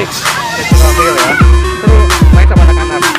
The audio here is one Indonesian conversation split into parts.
fix. Itu mobil ya. Terus main sama anak-anak.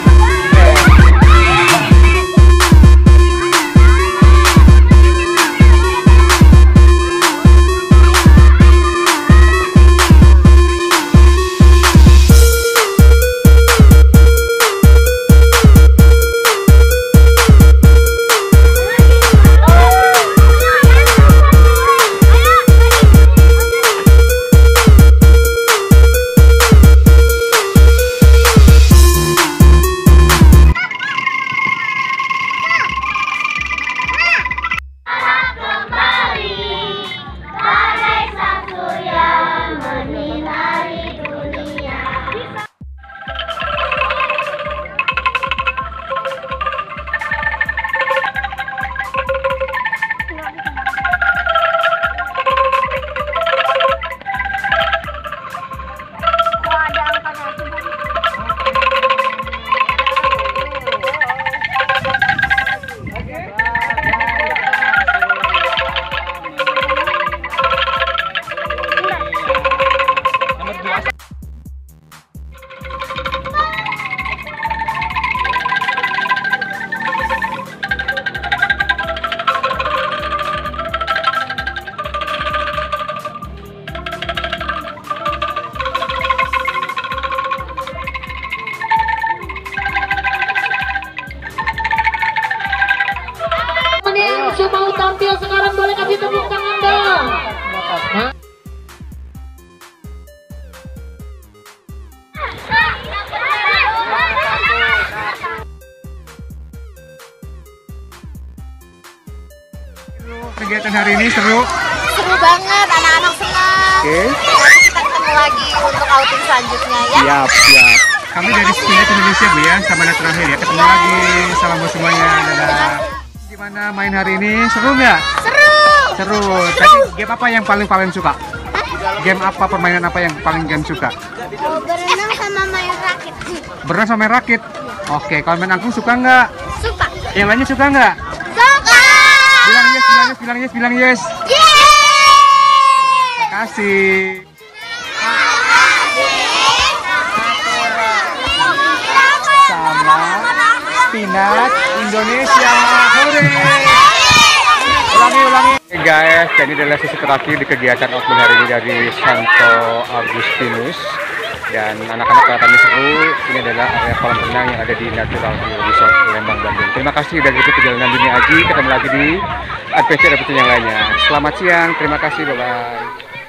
Kegiatan hari ini seru? Seru banget, anak-anak senang. Oke. Kita ketemu lagi untuk outing selanjutnya ya. Siap, siap. Kami dari Spirit Indonesia Bu ya, sama Natural Hill ya. Ketemu lagi, salam buat semuanya. Dadah. Gimana main hari ini? Seru nggak? Seru. Seru. Tadi game apa yang paling suka? Game apa, permainan apa yang paling game suka? Berenang sama main rakit. Berenang sama main rakit? Oke, kalau main angklung suka nggak? Suka. Yang lainnya suka nggak? Bilang yes. Terima kasih. Sama Spinat Indonesia. Ulangi. Hey guys, jadi adalah sesi terakhir di kegiatan outdoor hari ini dari Santo Agustinus. Dan anak-anak kelihatannya seru. Ini adalah area kolam renang yang ada di Natural Hill Resort Lembang, Bandung. Terima kasih sudah ikuti perjalanan Dunia Adjie. Ketemu lagi di RPC yang lainnya. Selamat siang. Terima kasih. Bye-bye.